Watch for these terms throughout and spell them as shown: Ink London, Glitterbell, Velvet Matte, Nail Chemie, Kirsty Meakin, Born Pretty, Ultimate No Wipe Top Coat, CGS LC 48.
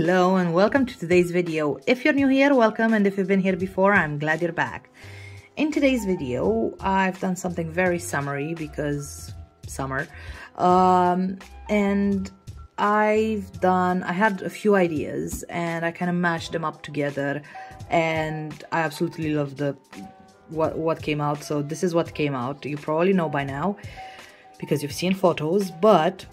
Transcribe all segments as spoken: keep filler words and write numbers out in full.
Hello and welcome to today's video. If you're new here, welcome, and if you've been here before, I'm glad you're back. In today's video, I've done something very summery because summer, um, and I've done, I had a few ideas and I kind of mashed them up together, and I absolutely love the what, what came out, so this is what came out. You probably know by now because you've seen photos, but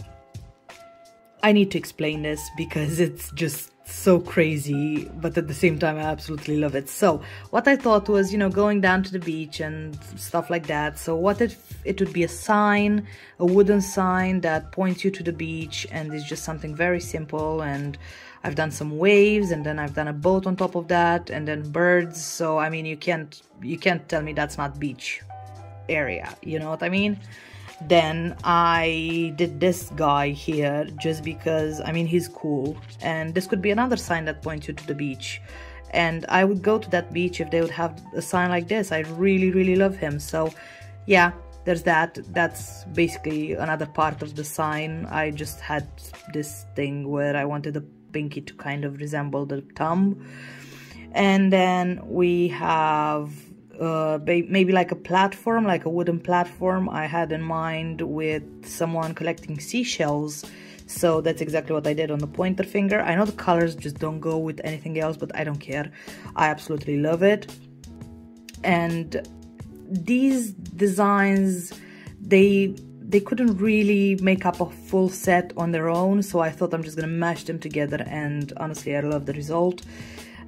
I need to explain this because it's just so crazy, but at the same time I absolutely love it. So what I thought was, you know, going down to the beach and stuff like that, so what if it would be a sign, a wooden sign that points you to the beach, and it's just something very simple. And I've done some waves, and then I've done a boat on top of that, and then birds. So I mean, you can't you can't tell me that's not beach area, you know what I mean? Then I did this guy here just because, I mean, he's cool, and this could be another sign that points you to the beach, and I would go to that beach if they would have a sign like this. I really really love him. So yeah, there's that. That's basically another part of the sign. I just had this thing where I wanted the pinky to kind of resemble the thumb. And then we have Uh, maybe like a platform, like a wooden platform I had in mind with someone collecting seashells. So that's exactly what I did on the pointer finger. I know the colors just don't go with anything else, but I don't care. I absolutely love it. And these designs, they they couldn't really make up a full set on their own, so I thought I'm just gonna mash them together, and honestly I love the result.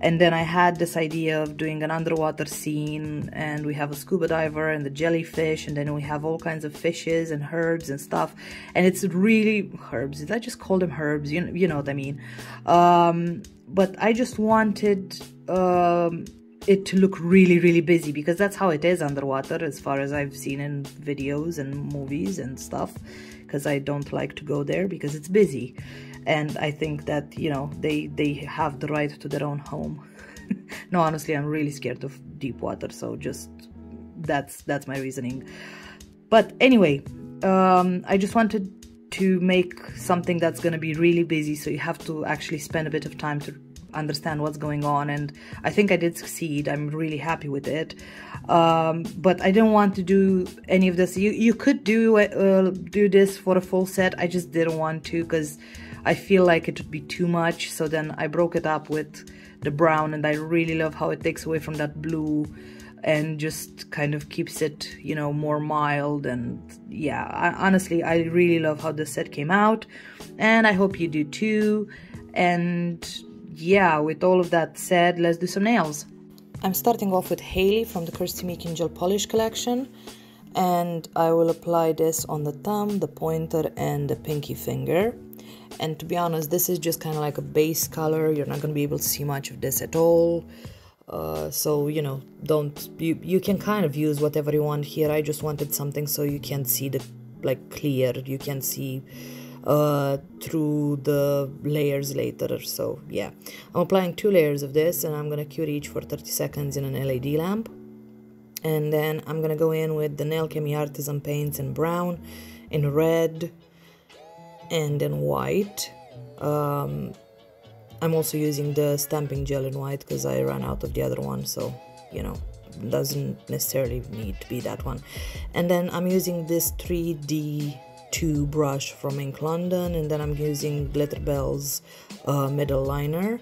And then I had this idea of doing an underwater scene, and we have a scuba diver and the jellyfish, and then we have all kinds of fishes and herbs and stuff. And it's really herbs. Did I just call them herbs? You know, you know what I mean. Um, but I just wanted um, it to look really, really busy, because that's how it is underwater, as far as I've seen in videos and movies and stuff, because I don't like to go there because it's busy. And I think that, you know, they, they have the right to their own home. No, honestly, I'm really scared of deep water, so just that's that's my reasoning. But anyway, um, I just wanted to make something that's going to be really busy, so you have to actually spend a bit of time to understand what's going on, and I think I did succeed. I'm really happy with it. Um, but I didn't want to do any of this. You, you could do, uh, do this for a full set. I just didn't want to, because I feel like it would be too much. So then I broke it up with the brown, and I really love how it takes away from that blue and just kind of keeps it, you know, more mild. And yeah, I, honestly, I really love how this set came out, and I hope you do too. And yeah, with all of that said, let's do some nails. I'm starting off with Hailey from the Kirsty Meakin Gel Polish collection, and I will apply this on the thumb, the pointer, and the pinky finger. And to be honest, this is just kind of like a base color. You're not going to be able to see much of this at all. Uh, so, you know, don't you, you can kind of use whatever you want here. I just wanted something so you can see the, like, clear. You can see uh, through the layers later. So, yeah. I'm applying two layers of this, and I'm going to cure each for thirty seconds in an L E D lamp. And then I'm going to go in with the Nail Chemie Artisan paints in brown, in red, and in white. um, I'm also using the stamping gel in white because I ran out of the other one, so, you know, doesn't necessarily need to be that one. And then I'm using this three D two brush from Ink London, and then I'm using Glitterbell's uh, middle liner,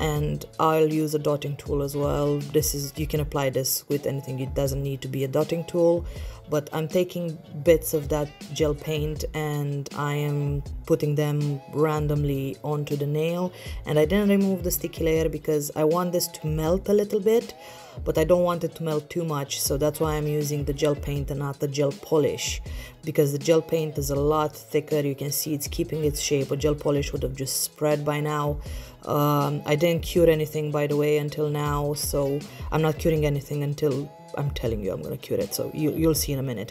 and I'll use a dotting tool as well. This is, you can apply this with anything. It doesn't need to be a dotting tool, but I'm taking bits of that gel paint and I am putting them randomly onto the nail. And I didn't remove the sticky layer because I want this to melt a little bit, but I don't want it to melt too much, so that's why I'm using the gel paint and not the gel polish, because the gel paint is a lot thicker. You can see it's keeping its shape. A gel polish would have just spread by now. um, I didn't cure anything, by the way, until now, so I'm not curing anything until I'm telling you I'm gonna cure it, so you, you'll see in a minute.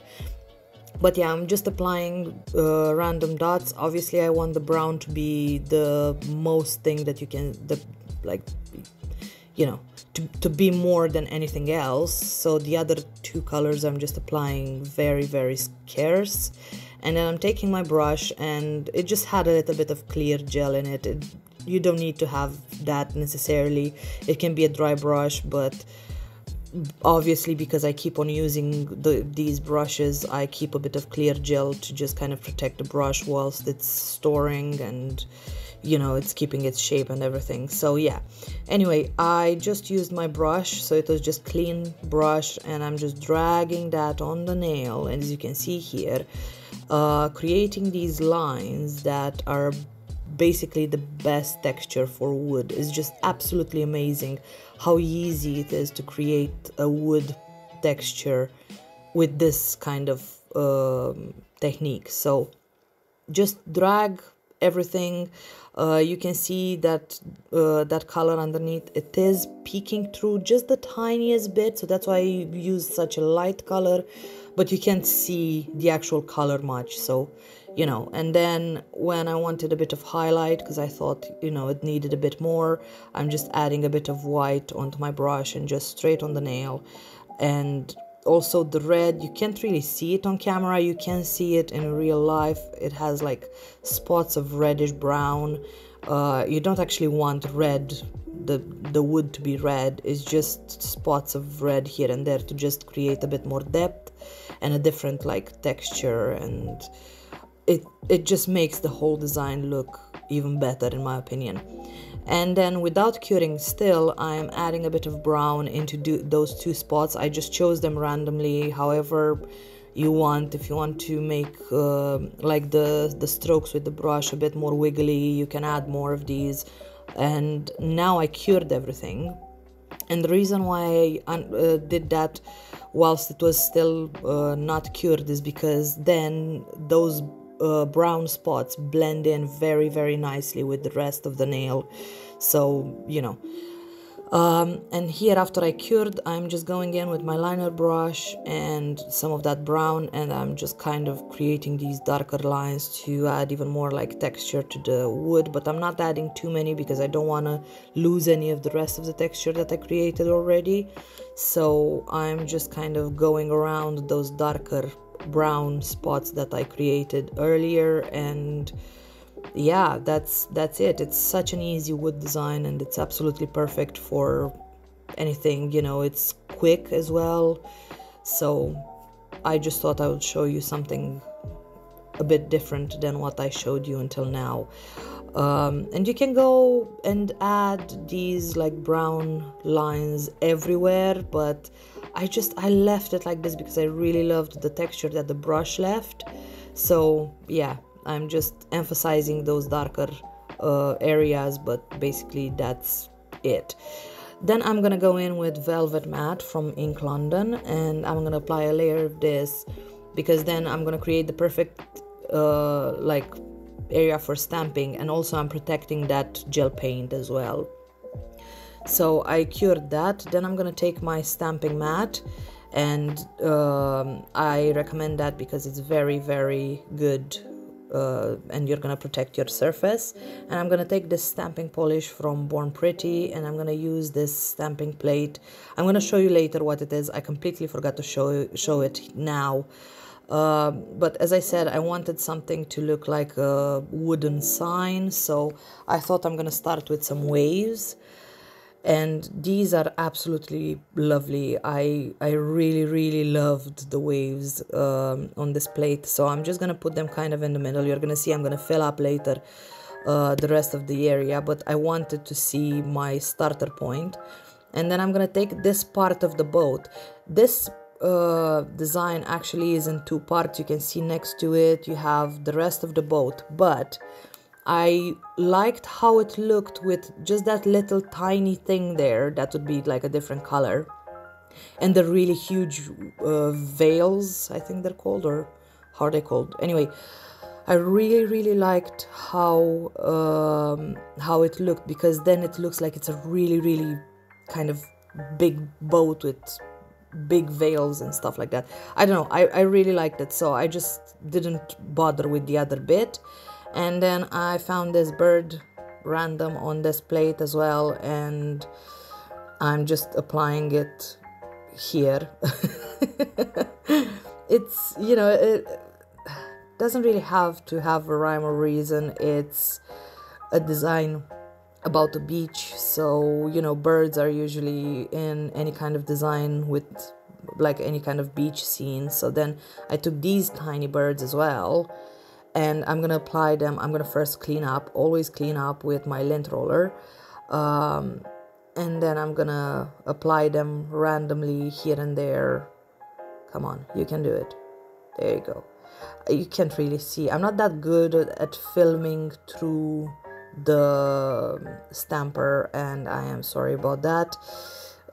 But yeah, I'm just applying uh, random dots. Obviously I want the brown to be the most thing that you can, the, like, you know, to, to be more than anything else. So the other two colors I'm just applying very very scarce. And then I'm taking my brush, and it just had a little bit of clear gel in it. It you don't need to have that necessarily. It can be a dry brush, but obviously because I keep on using the, these brushes, I keep a bit of clear gel to just kind of protect the brush whilst it's storing and, you know, it's keeping its shape and everything. So yeah, anyway, I just used my brush, so it was just clean brush, and I'm just dragging that on the nail, and as you can see here, uh, creating these lines that are basically the best texture for wood. It's just absolutely amazing how easy it is to create a wood texture with this kind of um, technique. So just drag everything. Uh, you can see that uh, that color underneath, it is peeking through just the tiniest bit, so that's why I use such a light color, but you can't see the actual color much. So, you know, and then when I wanted a bit of highlight, because I thought, you know, it needed a bit more, I'm just adding a bit of white onto my brush and just straight on the nail. And also the red, you can't really see it on camera, you can see it in real life, it has like spots of reddish brown. Uh, you don't actually want red, the the wood to be red, it's just spots of red here and there to just create a bit more depth and a different like texture, and it it just makes the whole design look even better in my opinion. And then without curing still, I'm adding a bit of brown into do those two spots. I just chose them randomly, however you want. If you want to make uh, like the, the strokes with the brush a bit more wiggly, you can add more of these. And now I cured everything. And the reason why I uh, did that whilst it was still uh, not cured is because then those Uh, brown spots blend in very very nicely with the rest of the nail. So, you know, um, and here after I cured, I'm just going in with my liner brush and some of that brown, and I'm just kind of creating these darker lines to add even more like texture to the wood, but I'm not adding too many because I don't want to lose any of the rest of the texture that I created already. So I'm just kind of going around those darker brown spots that I created earlier, and yeah, that's that's it. It's such an easy wood design, and it's absolutely perfect for anything, you know. It's quick as well, so I just thought I would show you something a bit different than what I showed you until now. Um, and you can go and add these like brown lines everywhere, but I just I left it like this because I really loved the texture that the brush left. So yeah, I'm just emphasizing those darker uh, areas, but basically that's it. Then I'm gonna go in with Velvet Matte from Ink London, and I'm gonna apply a layer of this because then I'm gonna create the perfect uh, like area for stamping, and also I'm protecting that gel paint as well. So I cured that. Then I'm gonna take my stamping mat, and um, I recommend that because it's very very good, uh, and you're gonna protect your surface. And I'm gonna take this stamping polish from Born Pretty, and I'm gonna use this stamping plate. I'm gonna show you later what it is. I completely forgot to show show it now. Uh, but as I said, I wanted something to look like a wooden sign, so I thought I'm gonna start with some waves. And these are absolutely lovely. I I really really loved the waves um, on this plate. So I'm just gonna put them kind of in the middle. You're gonna see I'm gonna fill up later uh, the rest of the area, but I wanted to see my starter point. And then I'm gonna take this part of the boat. This uh, design actually is in two parts. You can see next to it you have the rest of the boat, but I liked how it looked with just that little tiny thing there that would be like a different color, and the really huge uh, veils, I think they're called, or how are they called? Anyway, I really really liked how um, how it looked, because then it looks like it's a really really kind of big boat with big veils and stuff like that. I don't know, I, I really liked it, so I just didn't bother with the other bit. And then I found this bird random on this plate as well, and I'm just applying it here. It's, you know, it doesn't really have to have a rhyme or reason. It's a design about the beach, so you know, birds are usually in any kind of design with like any kind of beach scene. So then I took these tiny birds as well, and I'm gonna apply them. I'm gonna first clean up, always clean up with my lint roller, um, and then I'm gonna apply them randomly here and there. Come on, you can do it. There you go. You can't really see. I'm not that good at filming through the stamper, and I am sorry about that.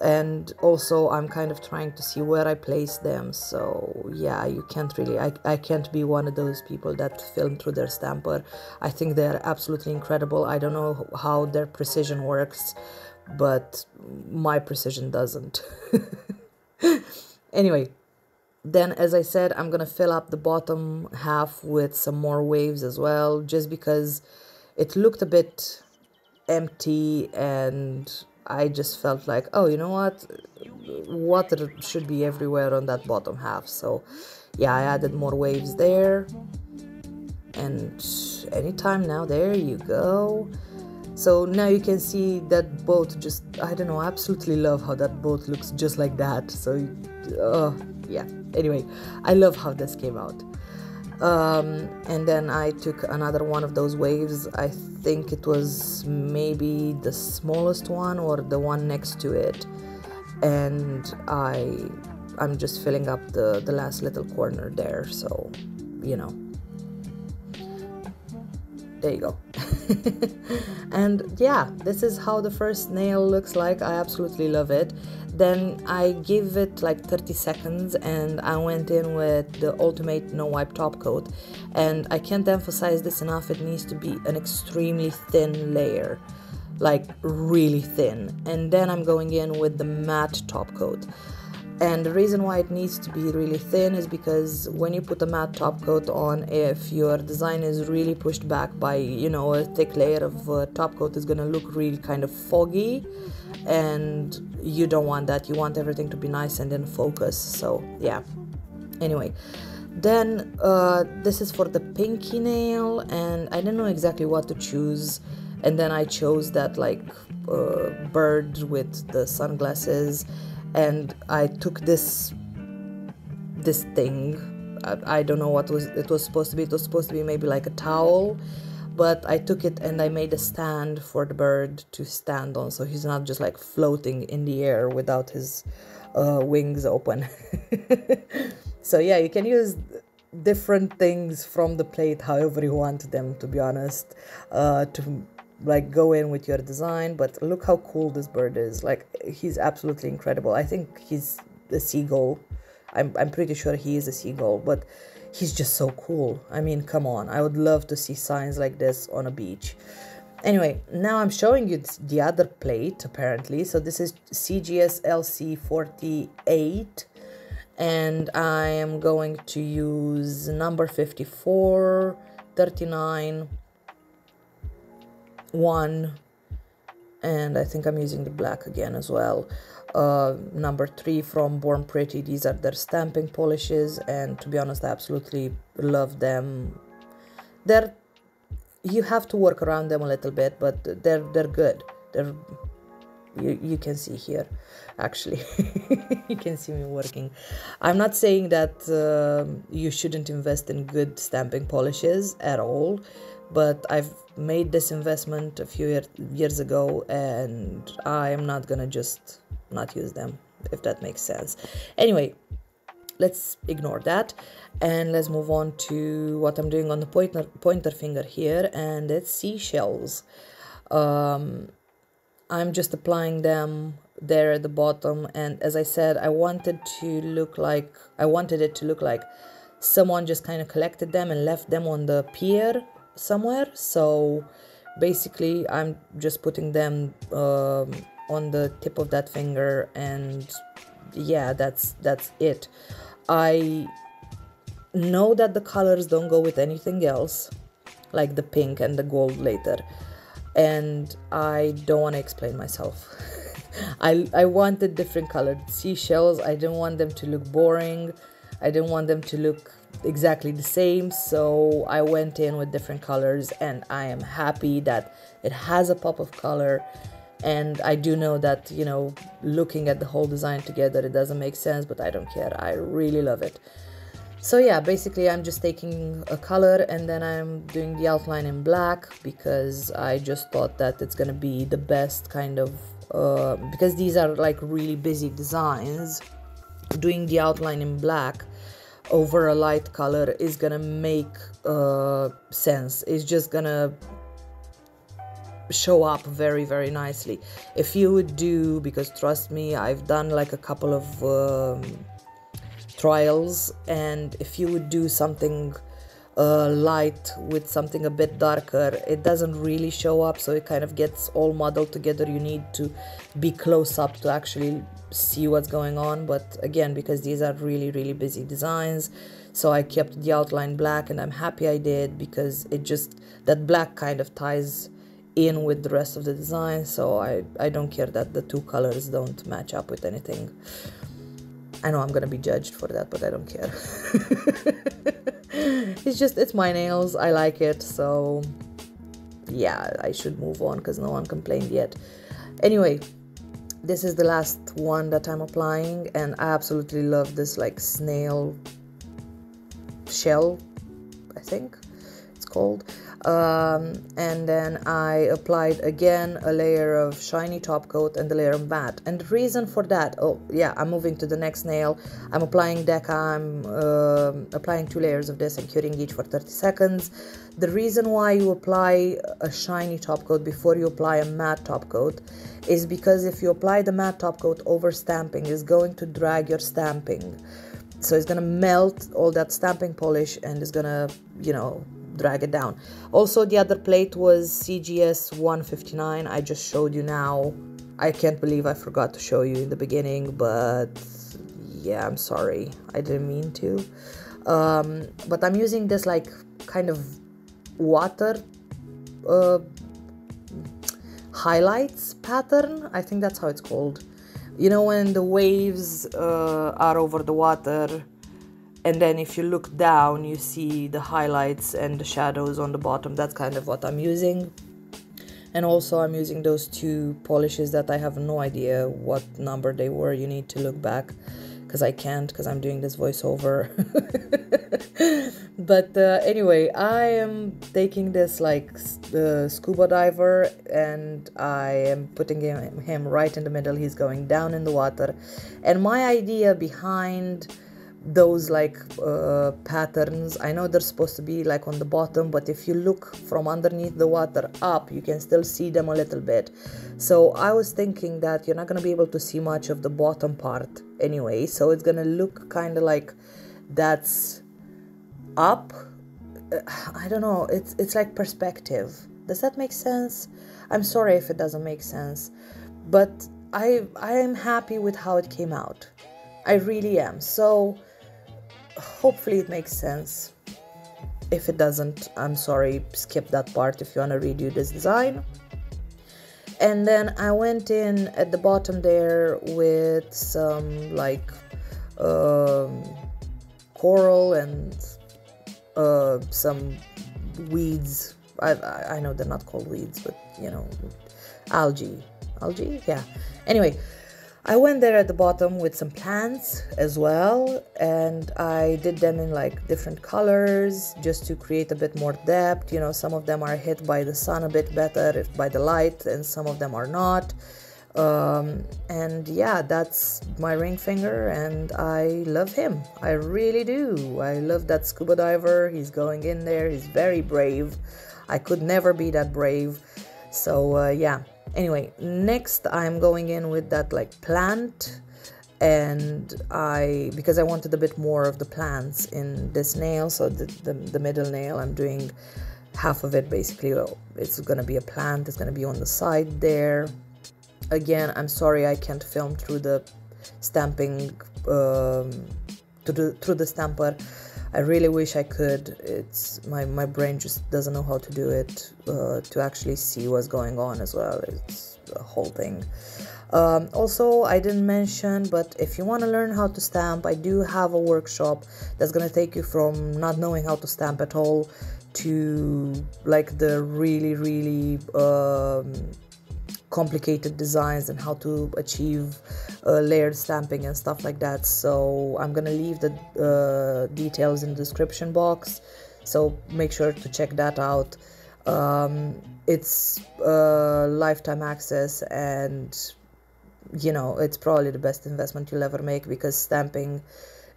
And also I'm kind of trying to see where I place them, so yeah, you can't really, I, I can't be one of those people that film through their stamper. I think they're absolutely incredible. I don't know how their precision works, but my precision doesn't. Anyway, then as I said, I'm gonna fill up the bottom half with some more waves as well, just because it looked a bit empty, and I just felt like, oh, you know what, water should be everywhere on that bottom half. So yeah, I added more waves there, and anytime now, there you go. So now you can see that boat just, I don't know, I absolutely love how that boat looks just like that. So uh, yeah, anyway, I love how this came out. Um, and then I took another one of those waves. I think it was maybe the smallest one or the one next to it, and I, I'm just filling up the, the last little corner there, so you know, there you go. And yeah, this is how the first nail looks like. I absolutely love it. Then I give it like thirty seconds, and I went in with the Ultimate No Wipe Top Coat, and I can't emphasize this enough, it needs to be an extremely thin layer, like really thin. And then I'm going in with the matte top coat, and the reason why it needs to be really thin is because when you put a matte top coat on, if your design is really pushed back by, you know, a thick layer of uh, top coat, is gonna look really kind of foggy, and you don't want that. You want everything to be nice and in focus. So yeah, anyway, then uh, this is for the pinky nail, and I didn't know exactly what to choose, and then I chose that like uh, bird with the sunglasses, and I took this this thing, I, I don't know what was it was supposed to be. It was supposed to be maybe like a towel, but I took it and I made a stand for the bird to stand on, so he's not just like floating in the air without his uh, wings open. So yeah, you can use different things from the plate however you want them, to be honest, uh, to like go in with your design. But look how cool this bird is, like he's absolutely incredible. I think he's a seagull. I'm, I'm pretty sure he is a seagull, but he's just so cool. I mean, come on, I would love to see signs like this on a beach. Anyway, now I'm showing you the other plate apparently. So this is C G S L C forty-eight, and I am going to use number fifty-four, thirty-nine, one, and I think I'm using the black again as well. Uh, number three from Born Pretty. These are their stamping polishes, and to be honest, I absolutely love them. They're, you have to work around them a little bit, but they're they're good. They're, you you can see here, actually. You can see me working. I'm not saying that uh, you shouldn't invest in good stamping polishes at all, but I've made this investment a few year, years ago, and I am not gonna just not use them, if that makes sense. Anyway, let's ignore that and let's move on to what I'm doing on the pointer pointer finger here, and it's seashells. um I'm just applying them there at the bottom, and as I said, I wanted to look like I wanted it to look like someone just kind of collected them and left them on the pier somewhere. So basically I'm just putting them um on the tip of that finger, and yeah, that's that's it. I know that the colors don't go with anything else, like the pink and the gold later, and I don't want to explain myself. I, I wanted different colored seashells. I didn't want them to look boring. I didn't want them to look exactly the same, so I went in with different colors, and I am happy that it has a pop of color. And I do know that, you know, looking at the whole design together, it doesn't make sense, but I don't care. I really love it. So yeah, basically I'm just taking a color and then I'm doing the outline in black, because I just thought that it's gonna be the best kind of, uh, because these are like really busy designs, doing the outline in black over a light color is gonna make uh, sense. It's just gonna show up very, very nicely. If you would do, because trust me, I've done like a couple of... Um, trials, and if you would do something uh, light with something a bit darker, it doesn't really show up, so it kind of gets all muddled together. You need to be close up to actually see what's going on, but again, because these are really, really busy designs, so I kept the outline black, and I'm happy I did, because it just, that black kind of ties in with the rest of the design, so I, I don't care that the two colors don't match up with anything. I know I'm gonna be judged for that, but I don't care. It's just, it's my nails, I like it, so yeah, I should move on because no one complained yet. Anyway, this is the last one that I'm applying, and I absolutely love this like snail shell, I think it's called. Um, and then I applied again a layer of shiny top coat and a layer of matte. And the reason for that, oh yeah, I'm moving to the next nail. I'm applying Deca, I'm uh, applying two layers of this and curing each for thirty seconds. The reason why you apply a shiny top coat before you apply a matte top coat is because if you apply the matte top coat over stamping, it's going to drag your stamping. So it's gonna melt all that stamping polish and it's gonna, you know, drag it down. Also, the other plate was C G S one fifty-nine. I just showed you now. I can't believe I forgot to show you in the beginning, but yeah, I'm sorry, I didn't mean to. Um, but I'm using this like kind of water uh, highlights pattern. I think that's how it's called. You know, when the waves uh, are over the water, and then if you look down, you see the highlights and the shadows on the bottom. That's kind of what I'm using. And also I'm using those two polishes that I have no idea what number they were. You need to look back, because I can't, because I'm doing this voiceover. But uh, anyway, I am taking this like uh, scuba diver, and I am putting him, him right in the middle. He's going down in the water. And my idea behind those like uh, patterns, I know they're supposed to be like on the bottom, but if you look from underneath the water up, you can still see them a little bit. So I was thinking that you're not going to be able to see much of the bottom part anyway, so it's going to look kind of like that's up. I don't know, it's it's like perspective. Does that make sense? I'm sorry if it doesn't make sense, but I I am happy with how it came out. I really am. So hopefully it makes sense. If it doesn't, I'm sorry, skip that part if you want to redo this design. And then I went in at the bottom there with some like um, coral and uh, some weeds. I, I know they're not called weeds, but you know, algae. Algae? Yeah. Anyway, I went there at the bottom with some plants as well, and I did them in like different colors just to create a bit more depth. You know, some of them are hit by the sun a bit better, by the light, and some of them are not. Um, and yeah, that's my ring finger, and I love him. I really do. I love that scuba diver. He's going in there. He's very brave. I could never be that brave. So uh, yeah. Anyway, next I'm going in with that like plant, and I, because I wanted a bit more of the plants in this nail, so the, the, the middle nail, I'm doing half of it basically. It's going to be a plant, it's going to be on the side there. Again, I'm sorry I can't film through the stamping, um, through, the, through the stamper. I really wish I could. It's my, my brain just doesn't know how to do it uh, to actually see what's going on as well. It's whole thing. Um, also, I didn't mention, but if you want to learn how to stamp, I do have a workshop that's going to take you from not knowing how to stamp at all to like the really, really um, complicated designs and how to achieve uh, layered stamping and stuff like that. So I'm going to leave the uh, details in the description box, so make sure to check that out. Um, it's uh, lifetime access, and you know, it's probably the best investment you'll ever make, because stamping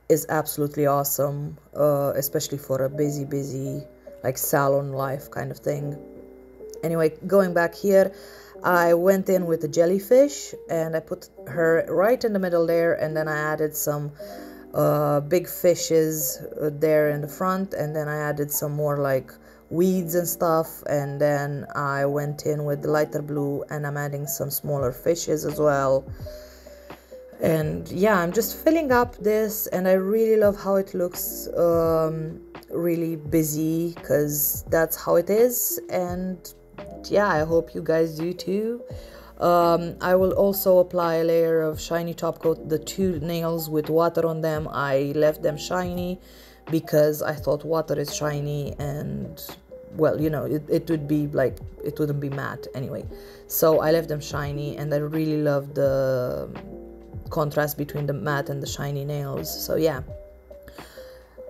is absolutely awesome, uh, especially for a busy, busy, like salon life kind of thing. Anyway, going back here, I went in with the jellyfish and I put her right in the middle there, and then I added some uh, big fishes there in the front, and then I added some more like weeds and stuff, and then I went in with the lighter blue and I'm adding some smaller fishes as well. And yeah, I'm just filling up this, and I really love how it looks um, really busy, because that's how it is. And yeah, I hope you guys do too. um, I will also apply a layer of shiny top coat. The two nails with water on them, I left them shiny because I thought water is shiny, and well, you know, it, it would be like, it wouldn't be matte anyway, so I left them shiny. And I really love the contrast between the matte and the shiny nails, so yeah.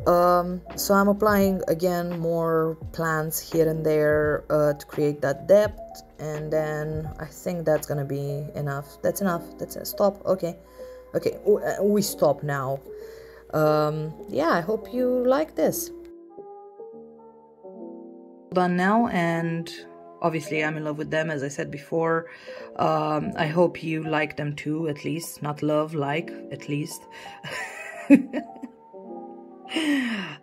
Um, so I'm applying again more plants here and there uh, to create that depth, and then I think that's gonna be enough. That's enough, that's it, stop, okay, okay, we stop now. Um, yeah, I hope you like this. Done now, and obviously I'm in love with them, as I said before. um, I hope you like them too, at least, not love, like, at least.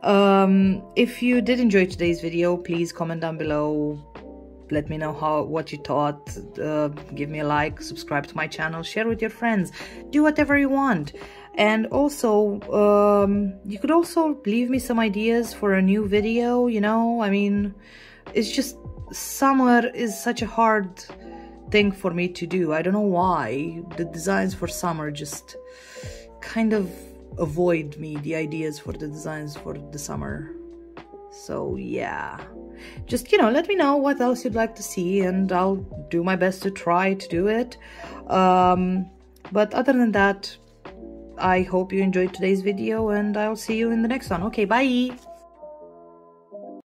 Um, if you did enjoy today's video, please comment down below, let me know how what you thought. Uh, give me a like, subscribe to my channel, share with your friends, do whatever you want. And also, um, you could also leave me some ideas for a new video, you know, I mean, it's just, summer is such a hard thing for me to do. I don't know why, the designs for summer just kind of avoid me, the ideas for the designs for the summer. So yeah, just, you know, let me know what else you'd like to see, and I'll do my best to try to do it. Um, but other than that, I hope you enjoyed today's video, and I'll see you in the next one. Okay, bye!